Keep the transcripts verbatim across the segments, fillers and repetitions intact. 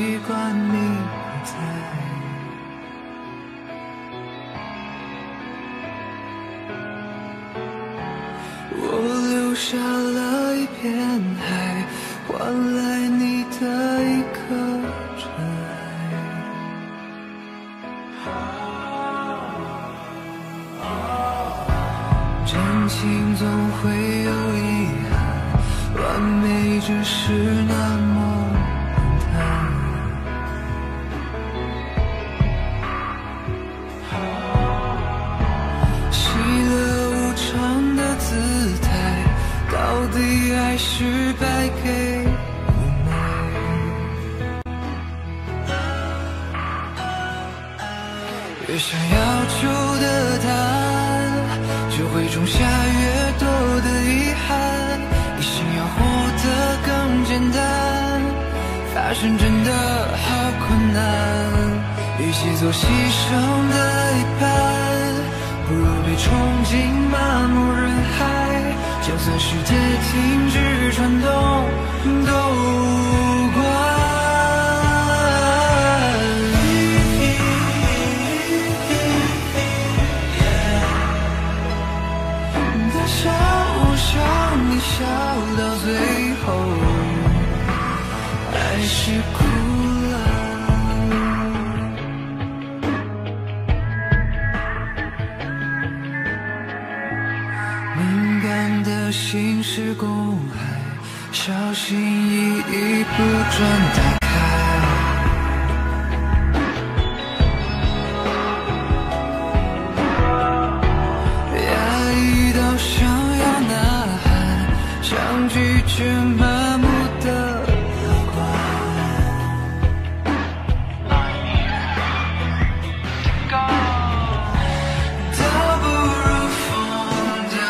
习惯你不在。我留下了一片海，换来你的一颗尘埃。真情总会有遗憾，完美只是那么。 到底爱是败给无奈，越想要求的答案，就会种下越多的遗憾。你想要活得更简单，发生真的好困难。与其做牺牲的一半，不如被憧憬漫无人海。 就算世界停止转动，都无关。大笑，我想你笑到最后，还是哭。 心是公海，小心翼翼不准打开。压抑到想要呐喊，想拒绝麻木的乐观。倒不如疯掉。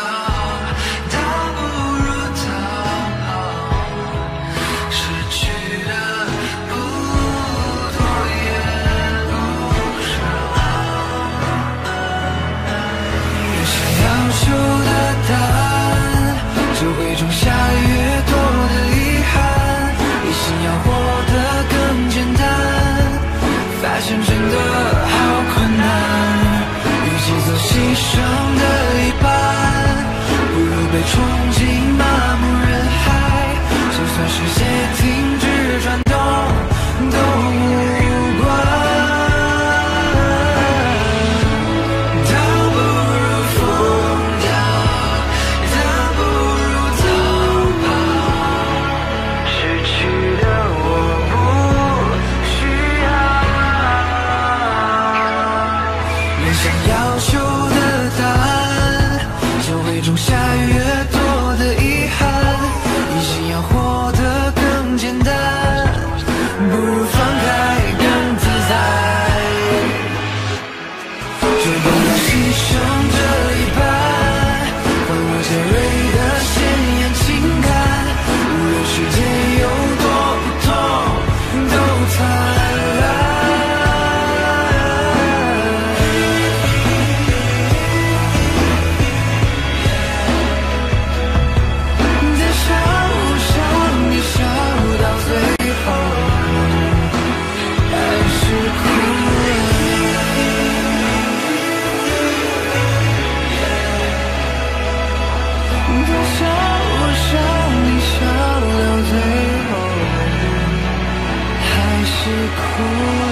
Ooh.